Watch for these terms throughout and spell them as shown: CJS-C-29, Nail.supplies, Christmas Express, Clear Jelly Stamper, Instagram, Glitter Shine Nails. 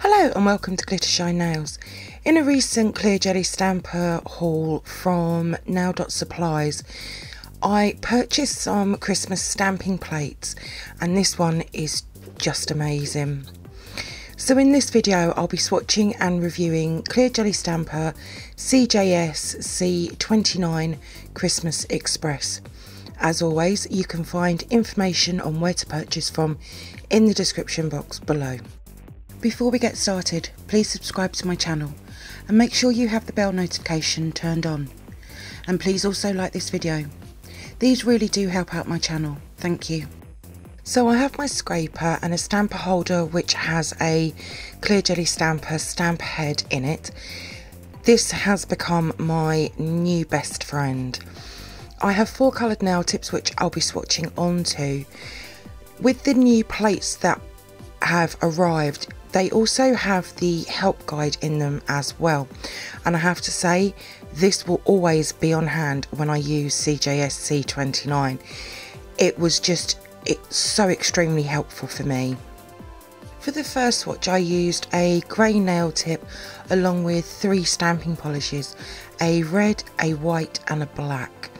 Hello and welcome to Glitter Shine Nails. In a recent Clear Jelly Stamper haul from Nail Supplies, I purchased some Christmas stamping plates, and this one is just amazing. So in this video I'll be swatching and reviewing Clear Jelly Stamper CJS-C-29 Christmas Express. As always, you can find information on where to purchase from in the description box below. Before we get started, please subscribe to my channel and make sure you have the bell notification turned on, and please also like this video. These really do help out my channel, thank you. So I have my scraper and a stamper holder which has a Clear Jelly Stamper stamp head in it. This has become my new best friend. I have four coloured nail tips which I'll be swatching onto. With the new plates that have arrived, they also have the help guide in them as well, and I have to say this will always be on hand when I use CJS-C-29. It was just so extremely helpful for me. For the first swatch I used a grey nail tip along with three stamping polishes, a red, a white and a black.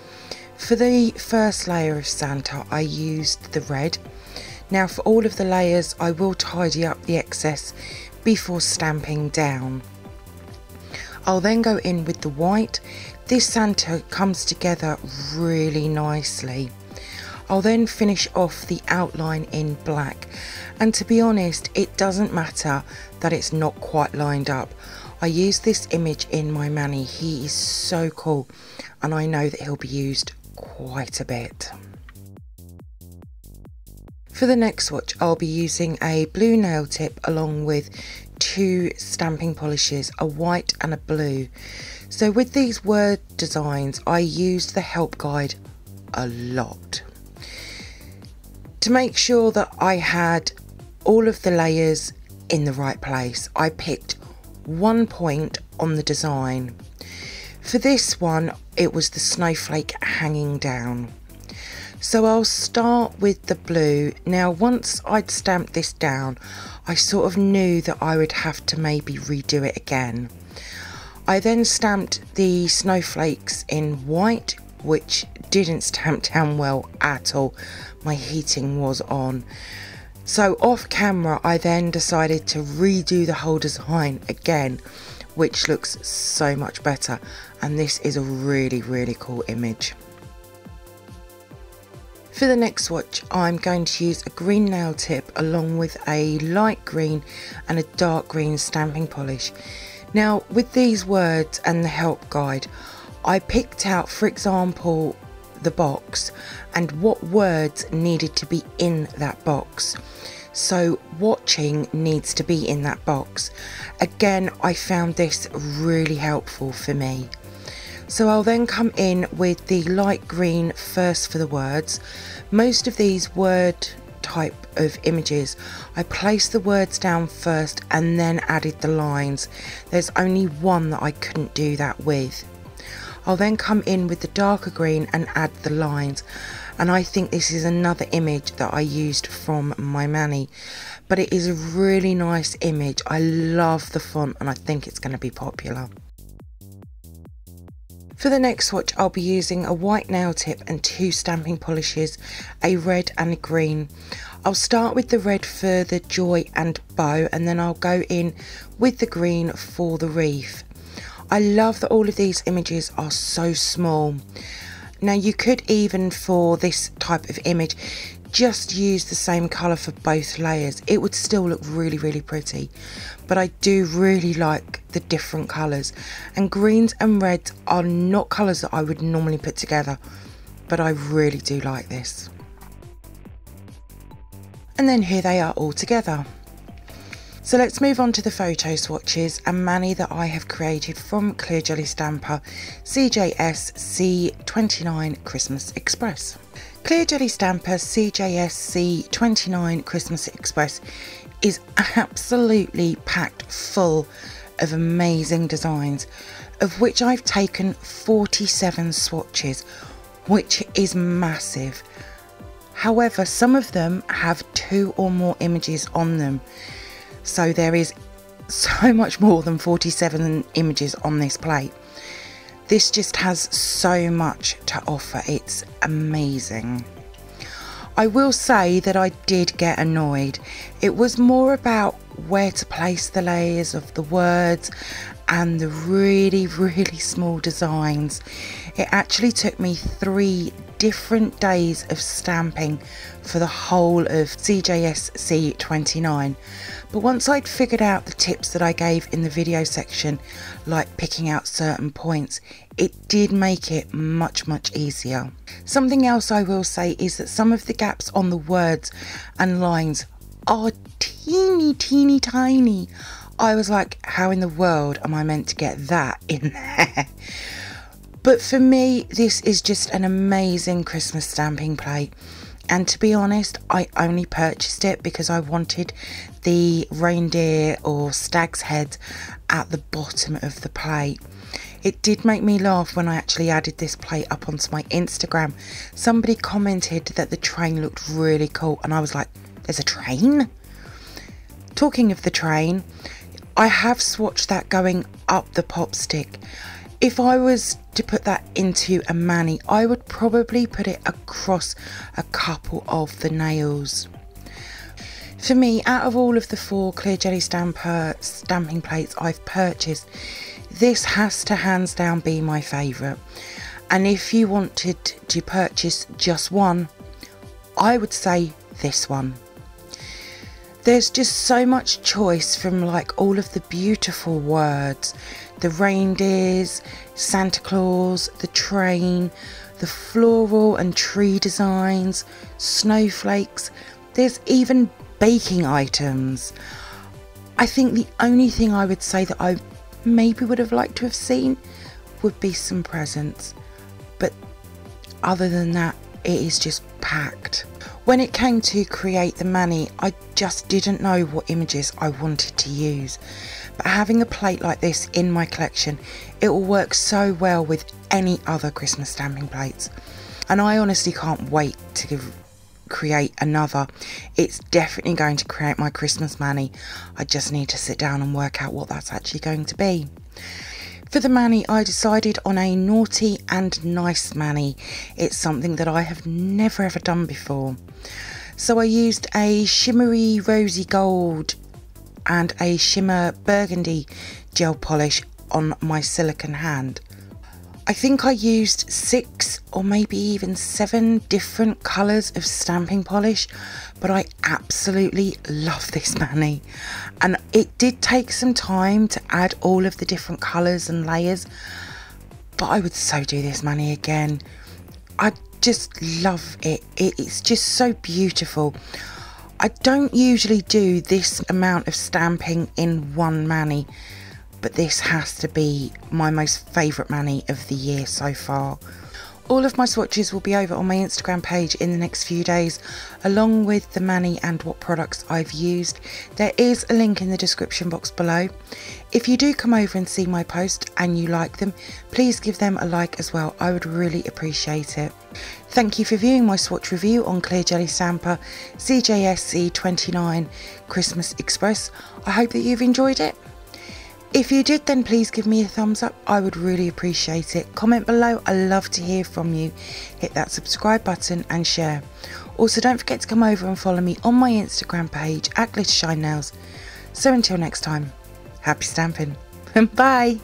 For the first layer of Santa I used the red. Now for all of the layers I will tidy up the excess before stamping down. I'll then go in with the white. This Santa comes together really nicely. I'll then finish off the outline in black, and to be honest it doesn't matter that it's not quite lined up. I use this image in my mani, he is so cool and I know that he'll be used quite a bit. For the next swatch I'll be using a blue nail tip along with two stamping polishes, a white and a blue. So with these word designs I used the help guide a lot to make sure that I had all of the layers in the right place. I picked one point on the design. For this one it was the snowflake hanging down. So I'll start with the blue. Now once I'd stamped this down I sort of knew that I would have to maybe redo it again. I then stamped the snowflakes in white, which didn't stamp down well at all. My heating was on. So off camera I then decided to redo the whole design again, which looks so much better, and this is a really cool image. For the next swatch I'm going to use a green nail tip along with a light green and a dark green stamping polish. Now with these words and the help guide I picked out, for example, the box and what words needed to be in that box. So watching needs to be in that box. Again I found this really helpful for me. So I'll then come in with the light green first for the words. Most of these word type of images, I placed the words down first and then added the lines. There's only one that I couldn't do that with. I'll then come in with the darker green and add the lines. And I think this is another image that I used from my mani. But it is a really nice image. I love the font and I think it's going to be popular. For the next swatch I'll be using a white nail tip and two stamping polishes, a red and a green. I'll start with the red for the joy and bow, and then I'll go in with the green for the wreath. I love that all of these images are so small. Now you could even, for this type of image, just use the same colour for both layers. It would still look really pretty, but I do really like the different colours, and greens and reds are not colours that I would normally put together, but I really do like this. And then here they are all together. So let's move on to the photo swatches and mani that I have created from Clear Jelly Stamper CJS-C-29 Christmas Express. Clear Jelly Stamper CJS-C-29 Christmas Express is absolutely packed full of amazing designs, of which I've taken 47 swatches, which is massive. However, some of them have two or more images on them. So there is so much more than 47 images on this plate. This just has so much to offer, it's amazing. I will say that I did get annoyed. It was more about where to place the layers of the words and the really small designs. It actually took me 3 different days of stamping for the whole of CJS-C-29, but once I'd figured out the tips that I gave in the video section, like picking out certain points, it did make it much easier. Something else I will say is that some of the gaps on the words and lines are teeny tiny. I was like, how in the world am I meant to get that in there? But for me, this is just an amazing Christmas stamping plate. And to be honest, I only purchased it because I wanted the reindeer or stag's head at the bottom of the plate. It did make me laugh when I actually added this plate up onto my Instagram. Somebody commented that the train looked really cool, and I was like, there's a train? Talking of the train, I have swatched that going up the pop stick. If I was to put that into a mani, I would probably put it across a couple of the nails. For me, out of all of the 4 Clear Jelly Stamper stamping plates I've purchased, this has to hands down be my favourite. And if you wanted to purchase just one, I would say this one. There's just so much choice from like all of the beautiful words, the reindeers, Santa Claus, the train, the floral and tree designs, snowflakes, there's even baking items. I think the only thing I would say that I maybe would have liked to have seen would be some presents, but other than that, it is just packed. When it came to create the mani, I just didn't know what images I wanted to use, but having a plate like this in my collection, it will work so well with any other Christmas stamping plates, and I honestly can't wait to create another. It's definitely going to create my Christmas mani. I just need to sit down and work out what that's actually going to be. For the mani, I decided on a naughty and nice mani. It's something that I have never ever done before. So I used a shimmery rosy gold and a shimmer burgundy gel polish on my silicone hand. I think I used 6 or maybe even 7 different colours of stamping polish, but I absolutely love this mani. And it did take some time to add all of the different colours and layers, but I would so do this mani again. I just love it. It's just so beautiful. I don't usually do this amount of stamping in one mani, but this has to be my most favourite mani of the year so far. All of my swatches will be over on my Instagram page in the next few days, along with the mani and what products I've used. There is a link in the description box below. If you do come over and see my post and you like them, please give them a like as well. I would really appreciate it. Thank you for viewing my swatch review on Clear Jelly Stamper CJS-C-29 Christmas Express. I hope that you've enjoyed it. If you did, then please give me a thumbs up. I would really appreciate it. Comment below, I love to hear from you. Hit that subscribe button and share. Also, don't forget to come over and follow me on my Instagram page at Glitter Shine Nails. So until next time, happy stamping. Bye.